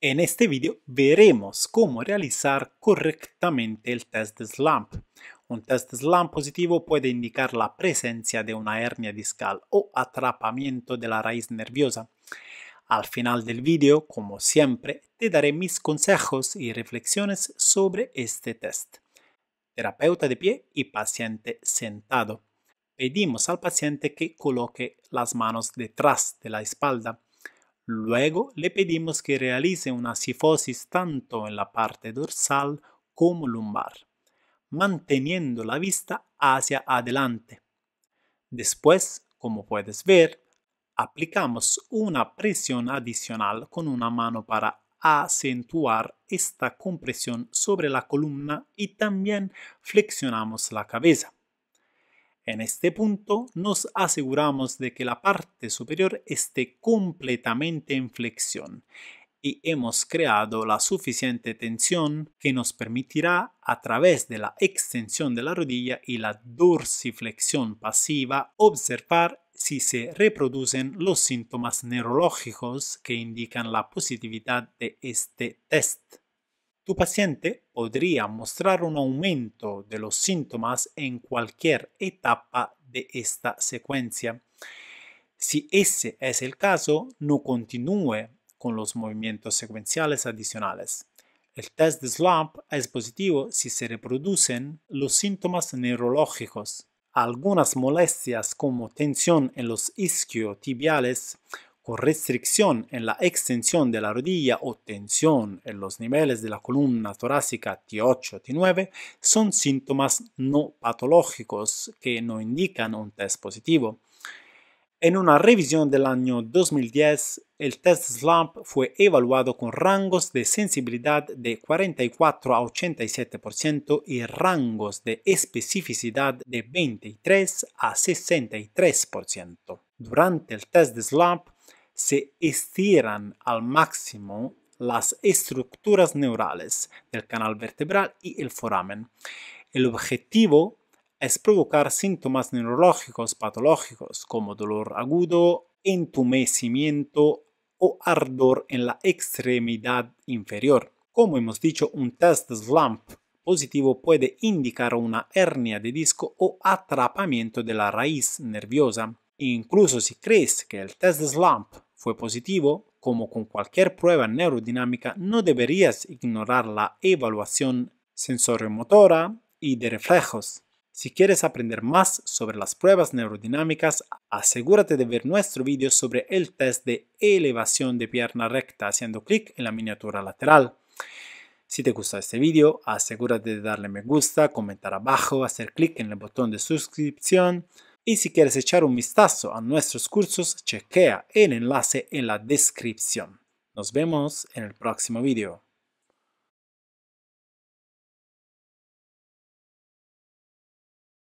En este video veremos cómo realizar correctamente el test de Slump. Un test de Slump positivo puede indicar la presencia de una hernia discal o atrapamiento de la raíz nerviosa. Al final del video, como siempre, te daré mis consejos y reflexiones sobre este test. Terapeuta de pie y paciente sentado. Pedimos al paciente que coloque las manos detrás de la espalda. Luego le pedimos que realice una cifosis tanto en la parte dorsal como lumbar, manteniendo la vista hacia adelante. Después, como puedes ver, aplicamos una presión adicional con una mano para acentuar esta compresión sobre la columna y también flexionamos la cabeza. En este punto nos aseguramos de que la parte superior esté completamente en flexión y hemos creado la suficiente tensión que nos permitirá, a través de la extensión de la rodilla y la dorsiflexión pasiva, observar si se reproducen los síntomas neurológicos que indican la positividad de este test. Tu paciente podría mostrar un aumento de los síntomas en cualquier etapa de esta secuencia. Si ese es el caso, no continúe con los movimientos secuenciales adicionales. El test de Slump es positivo si se reproducen los síntomas neurológicos. Algunas molestias como tensión en los isquiotibiales, con restricción en la extensión de la rodilla o tensión en los niveles de la columna torácica T8, T9 son síntomas no patológicos que no indican un test positivo. En una revisión del año 2010, el test Slump fue evaluado con rangos de sensibilidad de 44 a 87% y rangos de especificidad de 23 a 63%. Durante el test de Slump, se estiran al máximo las estructuras neurales del canal vertebral y el foramen. El objetivo es provocar síntomas neurológicos patológicos como dolor agudo, entumecimiento o ardor en la extremidad inferior. Como hemos dicho, un test Slump positivo puede indicar una hernia de disco o atrapamiento de la raíz nerviosa. Incluso si crees que el test Slump fue positivo, como con cualquier prueba neurodinámica, no deberías ignorar la evaluación sensoriomotora y de reflejos. Si quieres aprender más sobre las pruebas neurodinámicas, asegúrate de ver nuestro vídeo sobre el test de elevación de pierna recta haciendo clic en la miniatura lateral. Si te gusta este vídeo, asegúrate de darle me gusta, comentar abajo, hacer clic en el botón de suscripción. Y si quieres echar un vistazo a nuestros cursos, chequea el enlace en la descripción. Nos vemos en el próximo video.